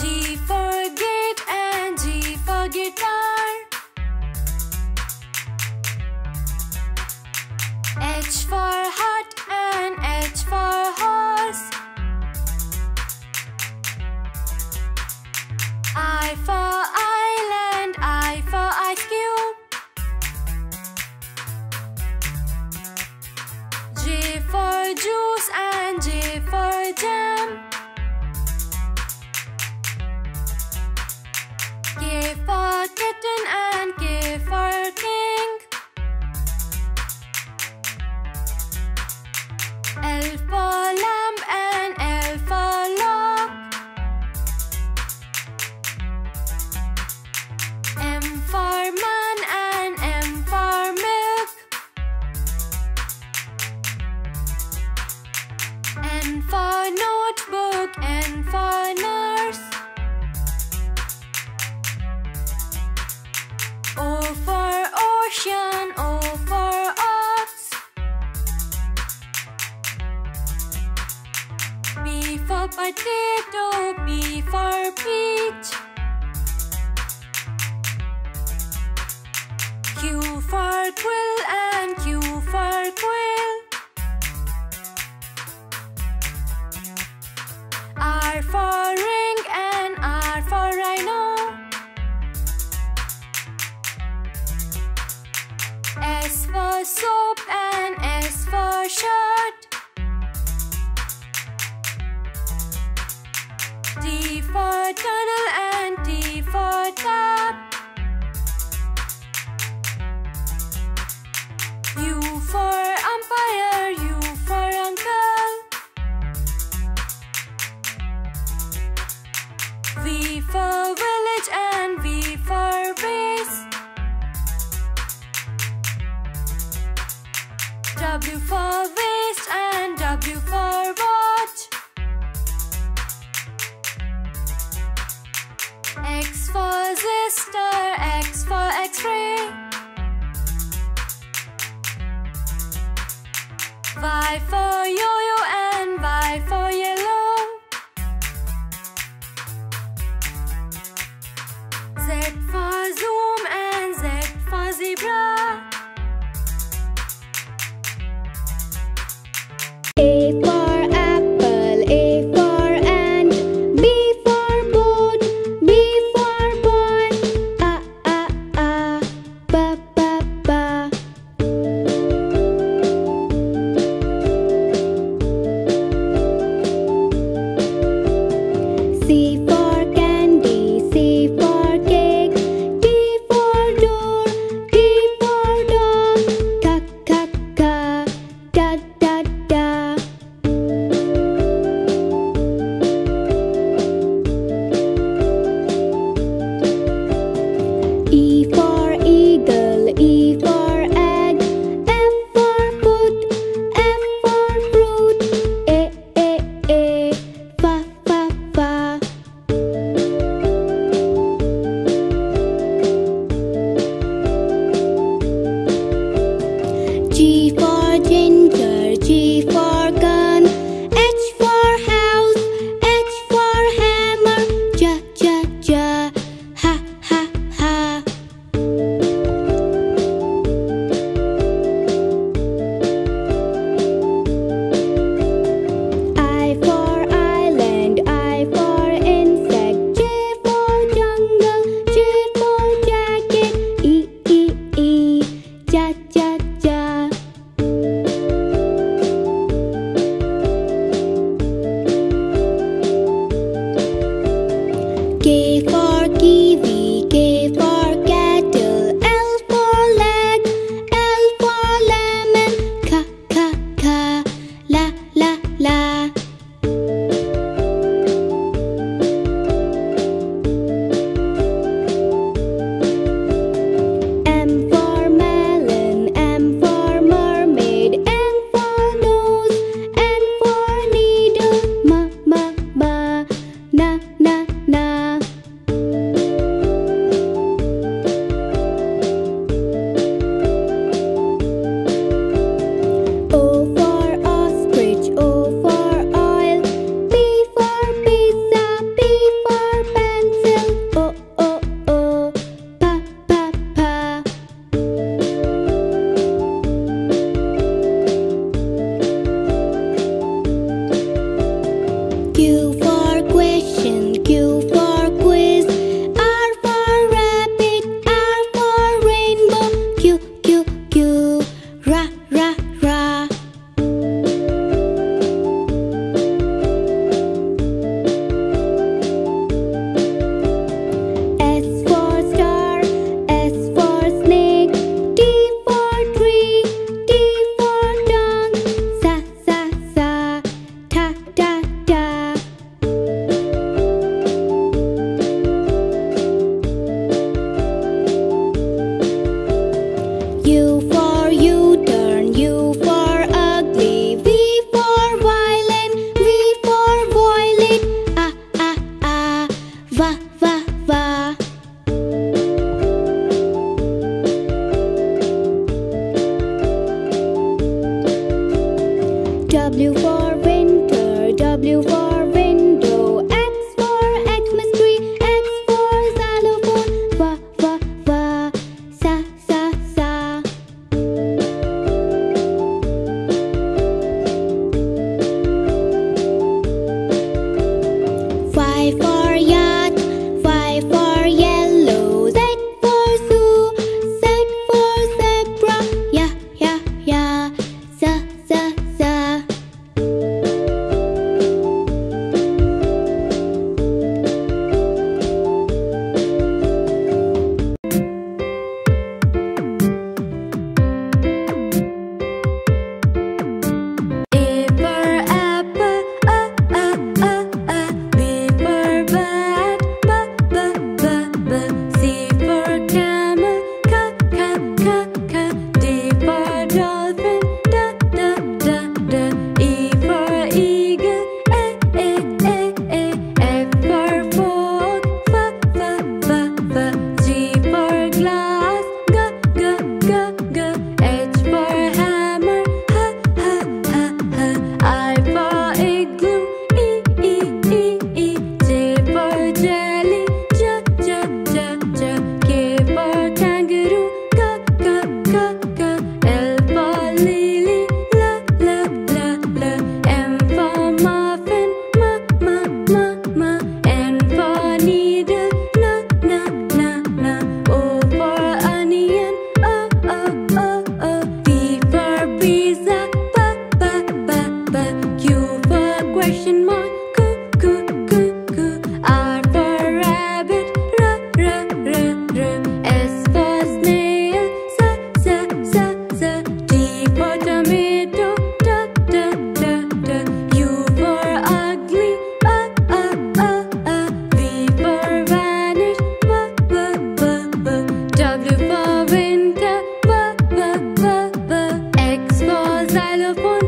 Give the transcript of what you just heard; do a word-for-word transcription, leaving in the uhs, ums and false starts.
G for gate and G for guitar. H for heart and H for horse. I for island, I for ice cube. J for juice and J for jam. K for kitten and K for king. L for lamp and L for lock. M for man and M for milk. N for notebook, N for nurse. O for ocean, O for ox. P for potato, P for peach. Q for quill and Q for quill. R for ring and R for rhino. S for soap and S for shirt. T for tunnel and T for tap. U for Xylophone.